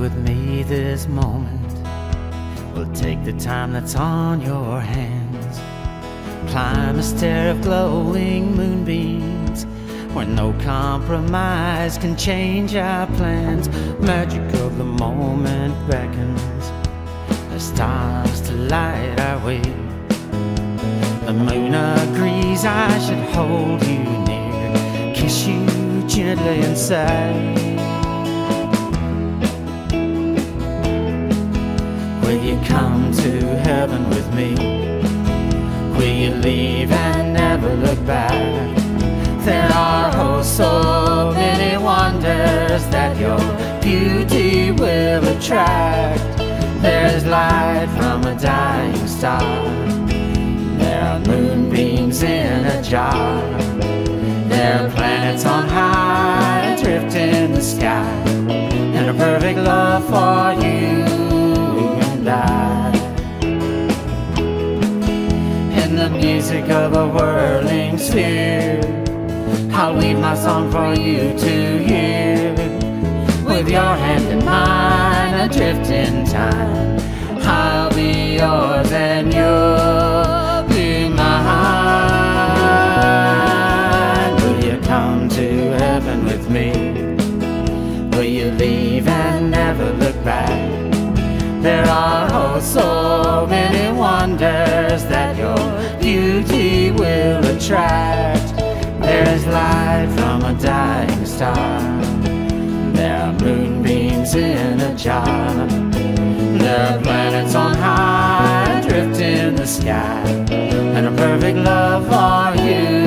with me this moment. We'll take the time that's on your hands. Climb a stair of glowing moonbeams, where no compromise can change our plans. Magic of the moment beckons, the stars to light our way. The moon agrees I should hold you near, kiss you gently inside. Will you come to heaven with me? Will you leave and never look back? There are oh so many wonders that your beauty will attract. There's light from a dying star, there are moonbeams in a jar, there are planets on high and drift in the sky, and a perfect love for you and I. In the music of a whirling sphere, I'll leave my song for you to hear. With your hand in mine, adrift in time, I'll be yours and you'll be mine. Will you come to heaven with me? Will you leave and never look back? There are oh so many wonders that your beauty will attract. There's light from a dying star, there are moonbeams in a jar, there are planets on high and drift in the sky, and a perfect love for you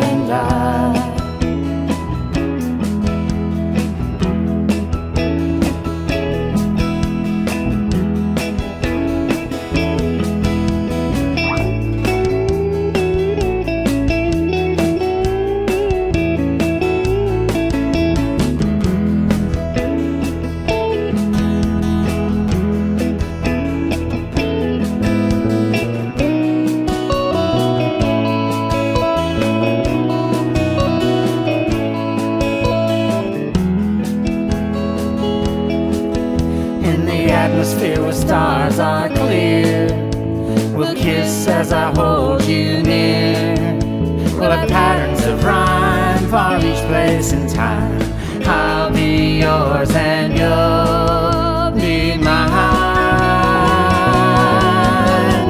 and I. Stars are clear, we'll kiss as I hold you near. We'll have patterns of rhyme for each place and time. I'll be yours and you'll be mine.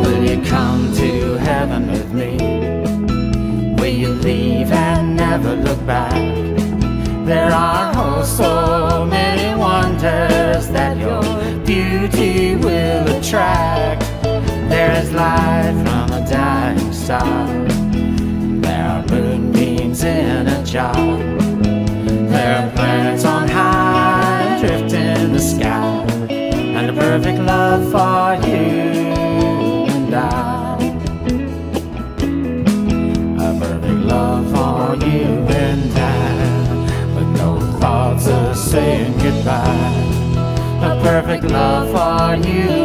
Will you come to heaven with me? Will you leave and never look back? There are oh so many wonders that you'll beauty will attract. There is light from a dying star, there are moonbeams in a jar, there are planets on high and drift in the sky, and a perfect love for you and I, a perfect love for you and I, with no thoughts of saying goodbye. A perfect love for you.